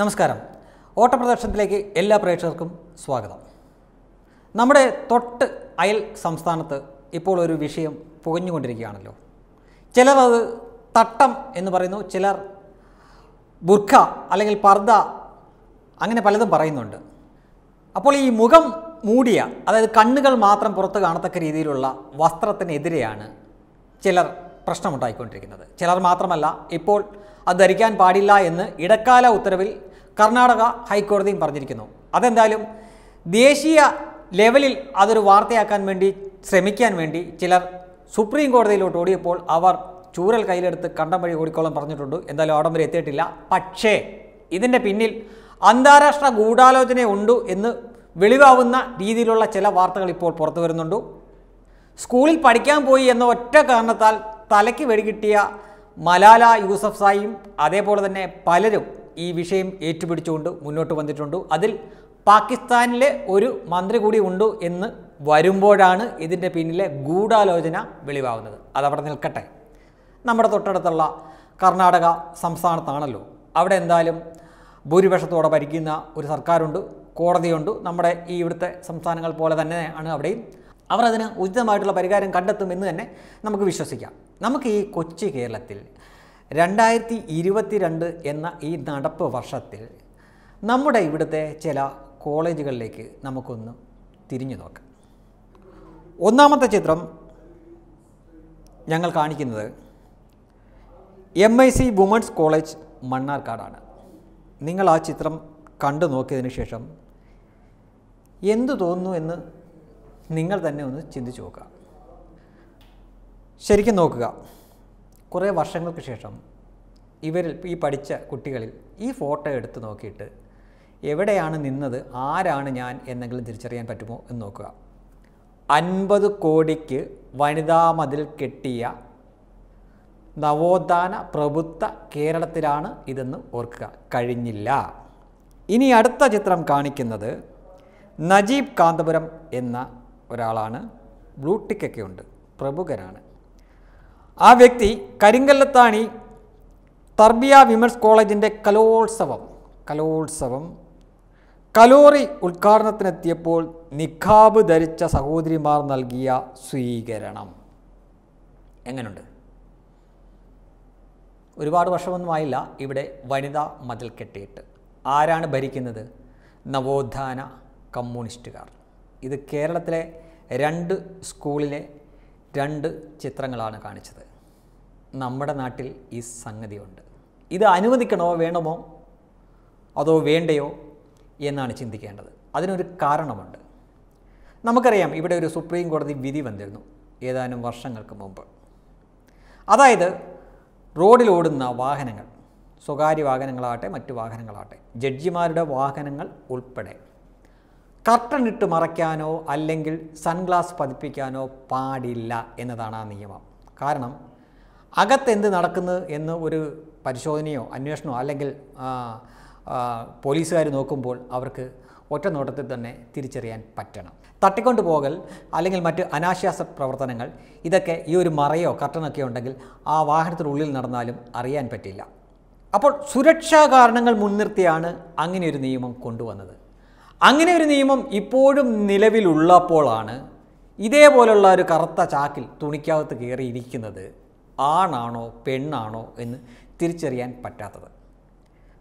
നമസ്കാരം ഓട്ടപ്രദർശനത്തിലേക്ക് എല്ലാ പ്രേക്ഷകർക്കും സ്വാഗതം. നമ്മുടെ തൊട്ട് അയൽ സംസ്ഥാനത്ത് ഇപ്പോൾ ഒരു വിഷയം പുകഞ്ഞുകൊണ്ടിരിക്കുകയാണല്ലോ. ചിലർ അത് തട്ടം എന്ന് പറയുന്നു, ചിലർ ബുർഖ അല്ലെങ്കിൽ പർദ്ദ, അങ്ങനെ പലതും പറയുന്നുണ്ട്. അപ്പോൾ ഈ മുഖം മൂടിയ, അതായത് കണ്ണുകൾ മാത്രം പുറത്ത് കാണത്തക്ക രീതിയിലുള്ള വസ്ത്രത്തിനെതിരെയാണ് ചിലർ പ്രശ്നമുണ്ടായിക്കൊണ്ടിരിക്കുന്നത്. ചിലർ മാത്രമല്ല, ഇപ്പോൾ അത് ധരിക്കാൻ പാടില്ല എന്ന് ഇടക്കാല ഉത്തരവിൽ കർണാടക ഹൈക്കോടതിയും പറഞ്ഞിരിക്കുന്നു. അതെന്തായാലും ദേശീയ ലെവലിൽ അതൊരു വാർത്തയാക്കാൻ വേണ്ടി ശ്രമിക്കാൻ വേണ്ടി ചിലർ സുപ്രീം കോടതിയിലോട്ട് ഓടിയപ്പോൾ അവർ ചൂരൽ കയ്യിലെടുത്ത് കണ്ടം വഴി ഓടിക്കോളം പറഞ്ഞിട്ടുണ്ട്. എന്തായാലും അവിടം വരെ എത്തിയിട്ടില്ല. പക്ഷേ ഇതിൻ്റെ പിന്നിൽ അന്താരാഷ്ട്ര ഗൂഢാലോചനയുണ്ട് എന്ന് വെളിവാവുന്ന രീതിയിലുള്ള ചില വാർത്തകൾ ഇപ്പോൾ പുറത്തു വരുന്നുണ്ട്. സ്കൂളിൽ പഠിക്കാൻ പോയി എന്ന ഒറ്റ കാരണത്താൽ തലയ്ക്ക് വെടികിട്ടിയ മലാല യൂസഫ്സായിയും അതേപോലെ തന്നെ പലരും ഈ വിഷയം ഏറ്റുപിടിച്ചുകൊണ്ട് മുന്നോട്ട് വന്നിട്ടുണ്ട്. അതിൽ പാകിസ്ഥാനിലെ ഒരു മന്ത്രി കൂടി ഉണ്ട് എന്ന് വരുമ്പോഴാണ് ഇതിൻ്റെ പിന്നിലെ ഗൂഢാലോചന വെളിവാകുന്നത്. അതവിടെ നിൽക്കട്ടെ. നമ്മുടെ തൊട്ടടുത്തുള്ള കർണാടക സംസ്ഥാനത്താണല്ലോ. അവിടെ എന്തായാലും ഭൂരിപക്ഷത്തോടെ ഭരിക്കുന്ന ഒരു സർക്കാരുണ്ട്, കോടതിയുണ്ട്. നമ്മുടെ ഈ ഇവിടുത്തെ സംസ്ഥാനങ്ങൾ പോലെ തന്നെയാണ് അവിടെയും. അവർ അതിന് ഉചിതമായിട്ടുള്ള പരിഹാരം കണ്ടെത്തുമെന്ന് തന്നെ നമുക്ക് വിശ്വസിക്കാം. നമുക്ക് ഈ കൊച്ചു കേരളത്തിൽ 2022 എന്ന ഈ നടപ്പ് വർഷത്തിൽ നമ്മുടെ ഇവിടുത്തെ ചില കോളേജുകളിലേക്ക് നമുക്കൊന്ന് തിരിഞ്ഞു നോക്കാം. ഒന്നാമത്തെ ചിത്രം ഞങ്ങൾ കാണിക്കുന്നത് MIC വുമൺസ് കോളേജ് മണ്ണാർക്കാടാണ്. നിങ്ങൾ ആ ചിത്രം കണ്ടു നോക്കിയതിന് ശേഷം എന്തു തോന്നുന്നു എന്ന് നിങ്ങൾ തന്നെ ഒന്ന് ചിന്തിച്ചു നോക്കുക. ശരിക്കും നോക്കുക, കുറേ വർഷങ്ങൾക്ക് ശേഷം ഇവരിൽ ഈ പഠിച്ച കുട്ടികളിൽ ഈ ഫോട്ടോ എടുത്ത് നോക്കിയിട്ട് എവിടെയാണ് നിന്നത്, ആരാണ് ഞാൻ എന്നെങ്കിലും തിരിച്ചറിയാൻ പറ്റുമോ എന്ന് നോക്കുക. 50 കോടിക്ക് വനിതാ മതിൽ കെട്ടിയ നവോത്ഥാന പ്രബുദ്ധ കേരളത്തിലാണ് ഇതെന്ന് ഓർക്കുക. കഴിഞ്ഞില്ല. ഇനി അടുത്ത ചിത്രം കാണിക്കുന്നത് നജീബ് കാന്തപുരം എന്ന ഒരാളാണ്. ബ്ലൂ ടിക്കൊക്കെ ഉണ്ട്, പ്രമുഖരാണ് ആ വ്യക്തി. കരിങ്കല്ലത്താണി തർബിയ വിമൻസ് കോളേജിൻ്റെ കലോത്സവം കലോറി ഉദ്ഘാടനത്തിനെത്തിയപ്പോൾ നിഖാബ് ധരിച്ച സഹോദരിമാർ നൽകിയ സ്വീകരണം എങ്ങനെയുണ്ട്? ഒരുപാട് വർഷമൊന്നുമായില്ല ഇവിടെ വനിതാ മതിൽ കെട്ടിയിട്ട്. ആരാണ് ഭരിക്കുന്നത്? നവോത്ഥാന കമ്മ്യൂണിസ്റ്റുകാർ. ഇത് കേരളത്തിലെ 2 സ്കൂളിലെ 2 ചിത്രങ്ങളാണ് കാണിച്ചത്. നമ്മുടെ നാട്ടിൽ ഈ സംഗതിയുണ്ട്. ഇത് അനുവദിക്കണോ വേണമോ അതോ വേണ്ടയോ എന്നാണ് ചിന്തിക്കേണ്ടത്. അതിനൊരു കാരണമുണ്ട്. നമുക്കറിയാം, ഇവിടെ ഒരു സുപ്രീം കോടതി വിധി വന്നിരുന്നു ഏതാനും വർഷങ്ങൾക്ക് മുമ്പ്. അതായത് റോഡിലോടുന്ന വാഹനങ്ങൾ, സ്വകാര്യ വാഹനങ്ങളാകട്ടെ മറ്റു വാഹനങ്ങളാകട്ടെ, ജഡ്ജിമാരുടെ വാഹനങ്ങൾ ഉൾപ്പെടെ കർട്ടനിട്ട് മറയ്ക്കാനോ അല്ലെങ്കിൽ സൺഗ്ലാസ് പതിപ്പിക്കാനോ പാടില്ല എന്നതാണ് ആ നിയമം. കാരണം അകത്തെന്ത് നടക്കുന്നു എന്ന് ഒരു പരിശോധനയോ അന്വേഷണമോ അല്ലെങ്കിൽ പോലീസുകാർ നോക്കുമ്പോൾ അവർക്ക് ഒറ്റ നോട്ടത്തിൽ തന്നെ തിരിച്ചറിയാൻ പറ്റണം. തട്ടിക്കൊണ്ടു പോകൽ അല്ലെങ്കിൽ മറ്റ് അനാശാസ പ്രവർത്തനങ്ങൾ, ഇതൊക്കെ ഈ ഒരു മറയോ കർട്ടനൊക്കെ ഉണ്ടെങ്കിൽ ആ വാഹനത്തിനുള്ളിൽ നടന്നാലും അറിയാൻ പറ്റില്ല. അപ്പോൾ സുരക്ഷാ കാരണങ്ങൾ മുൻനിർത്തിയാണ് അങ്ങനെ ഒരു നിയമം കൊണ്ടുവന്നത്. അങ്ങനെ ഒരു നിയമം ഇപ്പോഴും നിലവിലുള്ളപ്പോഴാണ് ഇതേപോലുള്ള ഒരു കറുത്ത ചാക്കിൽ തുണിക്കകത്ത് കയറിയിരിക്കുന്നത് ആണാണോ പെണ്ണാണോ എന്ന് തിരിച്ചറിയാൻ പറ്റാത്തത്.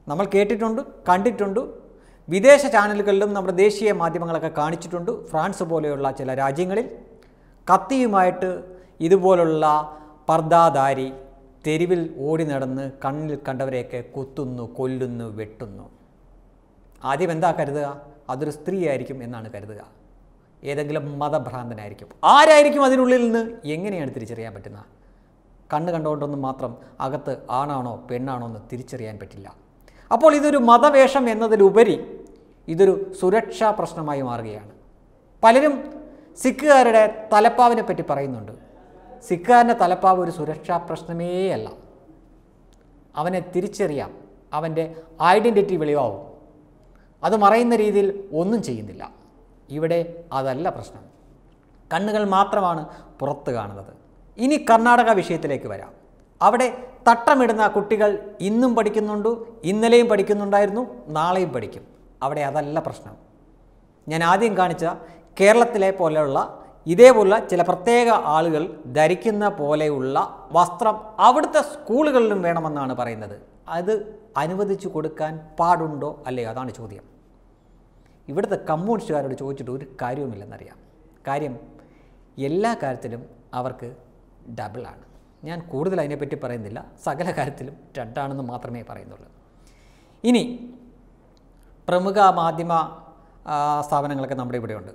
നമ്മൾ കേട്ടിട്ടുണ്ട്, കണ്ടിട്ടുണ്ട്. വിദേശ ചാനലുകളിലും നമ്മുടെ ദേശീയ മാധ്യമങ്ങളൊക്കെ കാണിച്ചിട്ടുണ്ട്. ഫ്രാൻസ് പോലെയുള്ള ചില രാജ്യങ്ങളിൽ കത്തിയുമായിട്ട് ഇതുപോലുള്ള പർദ്ദാധാരി തെരുവിൽ ഓടി നടന്ന് കണ്ണിൽ കണ്ടവരെയൊക്കെ കുത്തുന്നു, കൊല്ലുന്നു, വെട്ടുന്നു. ആദ്യം എന്താ കരുതുക? അതൊരു സ്ത്രീയായിരിക്കും എന്നാണ് കരുതുക. ഏതെങ്കിലും മതഭ്രാന്തനായിരിക്കും. ആരായിരിക്കും അതിനുള്ളിൽ നിന്ന് എങ്ങനെയാണ് തിരിച്ചറിയാൻ പറ്റുന്നത്? കണ്ണ് കണ്ടുകൊണ്ടൊന്നും മാത്രം അകത്ത് ആണാണോ പെണ്ണാണോ എന്ന് തിരിച്ചറിയാൻ പറ്റില്ല. അപ്പോൾ ഇതൊരു മതവേഷം എന്നതിലുപരി ഇതൊരു സുരക്ഷാ പ്രശ്നമായി മാറുകയാണ്. പലരും സിഖുകാരുടെ തലപ്പാവിനെ പറ്റി പറയുന്നുണ്ട്. സിഖുകാരൻ്റെ തലപ്പാവ് ഒരു സുരക്ഷാ പ്രശ്നമേ അല്ല. അവനെ തിരിച്ചറിയാം, അവൻ്റെ ഐഡൻറ്റിറ്റി വെളിവാകും. അത് മറയുന്ന രീതിയിൽ ഒന്നും ചെയ്യുന്നില്ല. ഇവിടെ അതല്ല പ്രശ്നം. കണ്ണുകൾ മാത്രമാണ് പുറത്ത് കാണുന്നത്. ഇനി കർണാടക വിഷയത്തിലേക്ക് വരാം. അവിടെ തട്ടമിടുന്ന കുട്ടികൾ ഇന്നും പഠിക്കുന്നുണ്ട്, ഇന്നലെയും പഠിക്കുന്നുണ്ടായിരുന്നു, നാളെയും പഠിക്കും. അവിടെ അതല്ല പ്രശ്നം. ഞാൻ ആദ്യം കാണിച്ച കേരളത്തിലെ പോലെയുള്ള ഇതേപോലുള്ള ചില പ്രത്യേക ആളുകൾ ധരിക്കുന്ന പോലെയുള്ള വസ്ത്രം അവിടുത്തെ സ്കൂളുകളിലും വേണമെന്നാണ് പറയുന്നത്. അത് അനുവദിച്ചു കൊടുക്കാൻ പാടുണ്ടോ അല്ലയോ, അതാണ് ചോദ്യം. ഇവിടുത്തെ കമ്മ്യൂണിസ്റ്റുകാരോട് ചോദിച്ചിട്ട് ഒരു കാര്യവുമില്ലെന്നറിയാം. കാര്യം എല്ലാ കാര്യത്തിലും അവർക്ക് ഡബിളാണ്. ഞാൻ കൂടുതൽ അതിനെപ്പറ്റി പറയുന്നില്ല, സകല കാര്യത്തിലും രണ്ടാണെന്ന് മാത്രമേ പറയുന്നുള്ളൂ. ഇനി പ്രമുഖ മാധ്യമ സ്ഥാപനങ്ങളൊക്കെ നമ്മുടെ ഇവിടെയുണ്ട്.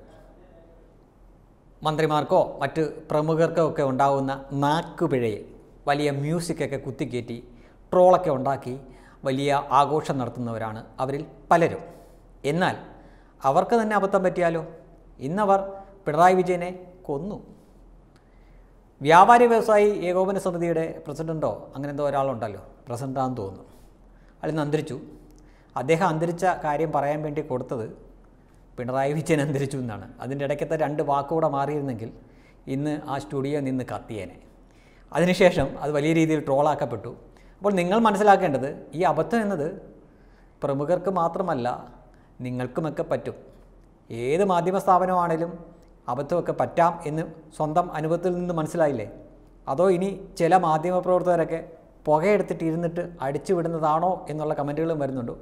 മന്ത്രിമാർക്കോ മറ്റ് പ്രമുഖർക്കോ ഒക്കെ ഉണ്ടാകുന്ന നാക്കുപിഴയെ വലിയ മ്യൂസിക്കൊക്കെ കുത്തിക്കയറ്റി ട്രോളൊക്കെ ഉണ്ടാക്കി വലിയ ആഘോഷം നടത്തുന്നവരാണ് അവരിൽ പലരും. എന്നാൽ അവർക്ക് തന്നെ അബദ്ധം പറ്റിയാലോ? ഇന്നവർ പിണറായി വിജയനെ കൊന്നു. വ്യാപാരി വ്യവസായി ഏകോപന സമിതിയുടെ പ്രസിഡൻറ്റോ അങ്ങനെ എന്തോ ഒരാളുണ്ടല്ലോ, പ്രസിഡൻ്റാണെന്ന് തോന്നുന്നു, അയാളിന്ന് അന്തരിച്ചു. അദ്ദേഹം അന്തരിച്ച കാര്യം പറയാൻ വേണ്ടി കൊടുത്തത് പിണറായി വിജയൻ അന്തരിച്ചു എന്നാണ്. അതിൻ്റെ ഇടയ്ക്കത്തെ രണ്ട് വാക്കുകൂടെ മാറിയിരുന്നെങ്കിൽ ഇന്ന് ആ സ്റ്റുഡിയോ നിന്ന് കത്തിയേനെ. അതിനുശേഷം അത് വലിയ രീതിയിൽ ട്രോളാക്കപ്പെട്ടു. അപ്പോൾ നിങ്ങൾ മനസ്സിലാക്കേണ്ടത് ഈ അബദ്ധം എന്നത് പ്രമുഖർക്ക് മാത്രമല്ല, നിങ്ങൾക്കുമൊക്കെ പറ്റും. ഏത് മാധ്യമ സ്ഥാപനമാണേലും അബദ്ധമൊക്കെ പറ്റാം എന്ന് സ്വന്തം അനുഭവത്തിൽ നിന്ന് മനസ്സിലായില്ലേ? അതോ ഇനി ചില മാധ്യമപ്രവർത്തകരൊക്കെ പുകയെടുത്തിട്ട് ഇരുന്നിട്ട് അടിച്ചു വിടുന്നതാണോ എന്നുള്ള കമൻറ്റുകളും വരുന്നുണ്ട്.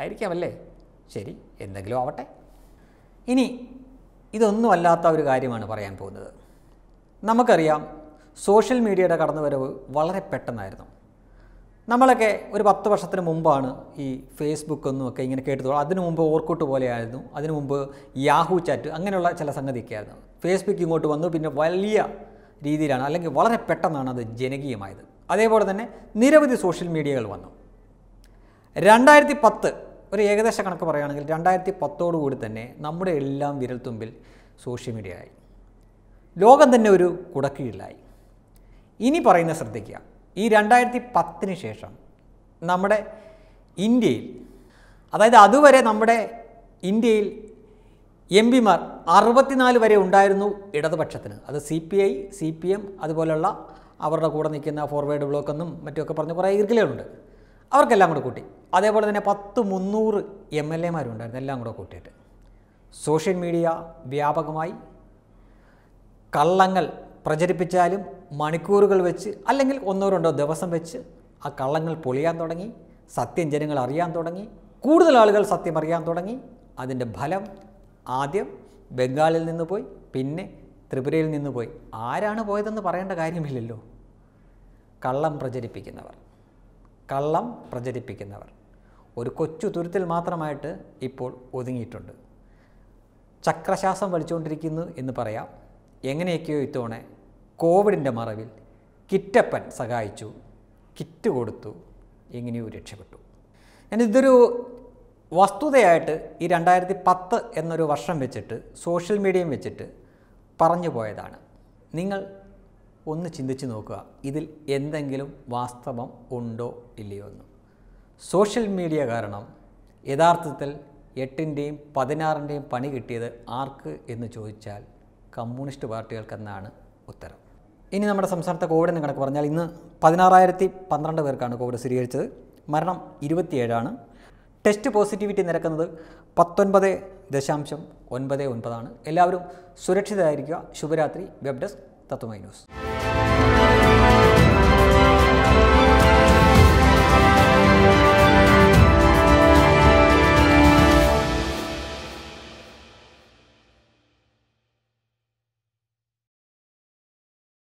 ആയിരിക്കാമല്ലേ, ശരി, എന്തെങ്കിലും ആവട്ടെ. ഇനി ഇതൊന്നും അല്ലാത്ത ഒരു കാര്യമാണ് പറയാൻ പോകുന്നത്. നമുക്കറിയാം സോഷ്യൽ മീഡിയയുടെ കടന്നുവരവ് വളരെ പെട്ടെന്നായിരുന്നു. നമ്മളൊക്കെ ഒരു 10 വർഷത്തിന് മുമ്പാണ് ഈ ഫേസ്ബുക്ക് എന്നൊക്കെ ഇങ്ങനെ കേട്ടതോളം. അതിനു മുമ്പ് ഓർക്കൂട്ട് പോലെയായിരുന്നു, അതിനു മുമ്പ് യാഹൂ ചാറ്റ്, അങ്ങനെയുള്ള ചില സംഗതിയൊക്കെ ആയിരുന്നു. ഫേസ്ബുക്ക് ഇങ്ങോട്ട് വന്നു, പിന്നെ വലിയ രീതിയിലാണ്, അല്ലെങ്കിൽ വളരെ പെട്ടെന്നാണ് അത് ജനകീയമായത്. അതേപോലെ തന്നെ നിരവധി സോഷ്യൽ മീഡിയകൾ വന്നു. 2010 ഒരു ഏകദേശ കണക്ക് പറയുകയാണെങ്കിൽ 2010 തന്നെ നമ്മുടെ എല്ലാം വിരൽത്തുമ്പിൽ സോഷ്യൽ മീഡിയ ആയി. ലോകം തന്നെ ഒരു കുടക്കീഴിലായി. ഇനി പറയുന്ന ശ്രദ്ധിക്കുക, ഈ 2010 ശേഷം നമ്മുടെ ഇന്ത്യയിൽ, അതായത് അതുവരെ നമ്മുടെ ഇന്ത്യയിൽ MP മാർ 64 വരെ ഉണ്ടായിരുന്നു ഇടതുപക്ഷത്തിന്. അത് CPI, CPM അതുപോലെയുള്ള അവരുടെ കൂടെ നിൽക്കുന്ന ഫോർവേഡ് ബ്ലോക്ക് എന്നും മറ്റുമൊക്കെ പറഞ്ഞ് കുറേ ഈർക്കിലുണ്ട്, അവർക്കെല്ലാം കൂടെ കൂട്ടി. അതേപോലെ തന്നെ 300 MLA മാരുണ്ടായിരുന്നു, എല്ലാം കൂടെ കൂട്ടിയിട്ട്. സോഷ്യൽ മീഡിയ വ്യാപകമായി കള്ളങ്ങൾ പ്രചരിപ്പിച്ചാലും മണിക്കൂറുകൾ വെച്ച് അല്ലെങ്കിൽ 1 2 ദിവസം വെച്ച് ആ കള്ളങ്ങൾ പൊളിയാൻ തുടങ്ങി, സത്യം ജനങ്ങൾ അറിയാൻ തുടങ്ങി, കൂടുതൽ ആളുകൾ സത്യം അറിയാൻ തുടങ്ങി. അതിൻ്റെ ഫലം ആദ്യം ബംഗാളിൽ നിന്ന് പോയി, പിന്നെ ത്രിപുരയിൽ നിന്ന് പോയി. ആരാണ് പോയതെന്ന് പറയേണ്ട കാര്യമില്ലല്ലോ. കള്ളം പ്രചരിപ്പിക്കുന്നവർ ഒരു കൊച്ചു തുരുത്തിൽ മാത്രമായിട്ട് ഇപ്പോൾ ഒതുങ്ങിയിട്ടുണ്ട്. ചക്രശ്വാസം വലിച്ചുകൊണ്ടിരിക്കുന്നു എന്ന് പറയാം. എങ്ങനെയൊക്കെയോ ഇത്തവണ കോവിഡിൻ്റെ മറവിൽ കിറ്റപ്പൻ സഹായിച്ചു, കിറ്റ് കൊടുത്തു, എങ്ങനെയോ രക്ഷപ്പെട്ടു. ഞാനിതൊരു വസ്തുതയായിട്ട് ഈ 2010 എന്നൊരു വർഷം വെച്ചിട്ട് സോഷ്യൽ മീഡിയയും വെച്ചിട്ട് പറഞ്ഞു പോയതാണ്. നിങ്ങൾ ഒന്ന് ചിന്തിച്ച് നോക്കുക, ഇതിൽ എന്തെങ്കിലും വാസ്തവം ഉണ്ടോ ഇല്ലയോ എന്ന്. സോഷ്യൽ മീഡിയ കാരണം യഥാർത്ഥത്തിൽ 8ൻ്റെയും 16ൻ്റെയും പണി കിട്ടിയത് ആർക്ക് എന്ന് ചോദിച്ചാൽ കമ്മ്യൂണിസ്റ്റ് പാർട്ടികൾക്കെന്നാണ് ഉത്തരം. ഇനി നമ്മുടെ സംസ്ഥാനത്തെ കോവിഡിന് കണക്ക് പറഞ്ഞാൽ ഇന്ന് 16,012 പേർക്കാണ് കോവിഡ് സ്ഥിരീകരിച്ചത്. മരണം 27 ആണ്. ടെസ്റ്റ് പോസിറ്റിവിറ്റി നിരക്കുന്നത് 19.99 ആണ്. എല്ലാവരും സുരക്ഷിതരായിരിക്കുക. ശുഭരാത്രി. Web desk Tatwamayi news.